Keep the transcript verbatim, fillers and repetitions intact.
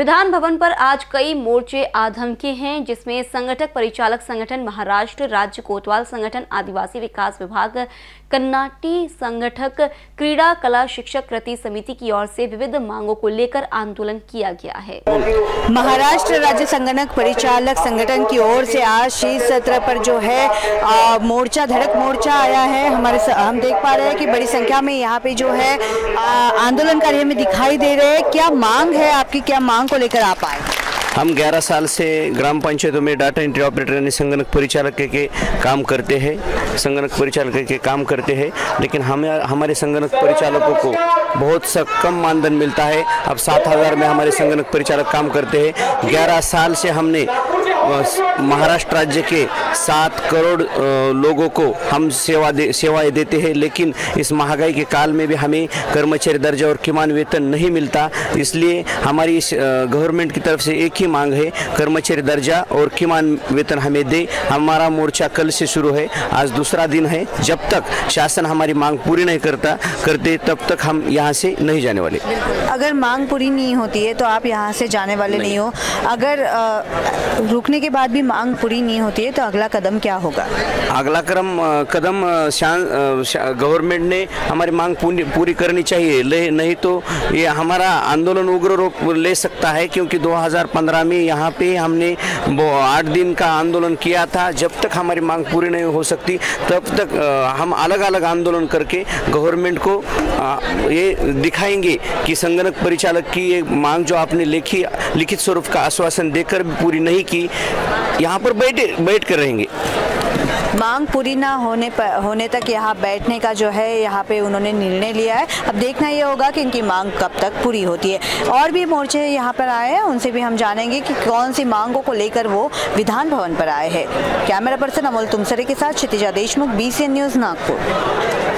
विधान भवन पर आज कई मोर्चे आधमके हैं, जिसमें संगठक परिचालक संगठन महाराष्ट्र, राज्य कोतवाल संगठन, आदिवासी विकास विभाग, कन्नाटी संगठक, क्रीड़ा कला शिक्षक कृति समिति की ओर से विविध मांगों को लेकर आंदोलन किया गया है। महाराष्ट्र राज्य संगठक परिचालक संगठन की ओर से आज शीर्ष सत्र पर जो है आ, मोर्चा धड़क मोर्चा आया है। हमारे हम देख पा रहे हैं कि बड़ी संख्या में यहाँ पे जो है आंदोलनकारी हमें दिखाई दे रहे हैं। क्या मांग है आपकी, क्या मांग को लेकर आप आए? हम ग्यारह साल से ग्राम पंचायतों में डाटा एंट्री ऑपरेटर यानी संगणक परिचालक के, के काम करते हैं संगणक परिचालक के, के काम करते हैं, लेकिन हमें हमारे संगणक परिचालकों को बहुत सा कम मानधन मिलता है। अब सात हज़ार में हमारे संगणक परिचालक काम करते हैं। ग्यारह साल से हमने महाराष्ट्र राज्य के सात करोड़ लोगों को हम सेवा दे सेवाएँ देते हैं, लेकिन इस महंगाई के काल में भी हमें कर्मचारी दर्जा और किमान वेतन नहीं मिलता। इसलिए हमारी इस गवर्नमेंट की तरफ से एक ही मांग है, कर्मचारी दर्जा और किमान वेतन हमें दे। हमारा मोर्चा कल से शुरू है, आज दूसरा दिन है। जब तक शासन हमारी मांग पूरी नहीं करता करते तब तक हम यहाँ से नहीं जाने वाले। अगर मांग पूरी नहीं होती है तो आप यहाँ से जाने वाले नहीं, नहीं हो। अगर आ, रुकने के बाद भी मांग पूरी नहीं होती है तो अगला कदम क्या होगा? अगला क्रम कदम गवर्नमेंट ने हमारी मांग पूरी करनी चाहिए, नहीं तो ये हमारा आंदोलन उग्र रूप ले सकता है। क्योंकि दो हज़ार पंद्रह में यहाँ पे हमने आठ दिन का आंदोलन किया था। जब तक हमारी मांग पूरी नहीं हो सकती तब तक हम अलग अलग आंदोलन करके गवर्नमेंट को ये दिखाएंगे कि संगणक परिचालक की ये मांग जो आपने लिखी लिखित स्वरूप का आश्वासन देकर पूरी नहीं की, यहाँ पर बैठे बैठ कर रहेंगे। मांग पूरी ना होने पर होने तक यहाँ बैठने का जो है यहाँ पे उन्होंने निर्णय लिया है। अब देखना ये होगा कि इनकी मांग कब तक पूरी होती है। और भी मोर्चे यहाँ पर आए हैं, उनसे भी हम जानेंगे कि कौन सी मांगों को लेकर वो विधान भवन पर आए हैं। कैमरा पर्सन अमोल तुमसरे के साथ Kshitija Deshmukh, B C N news, Nagpur.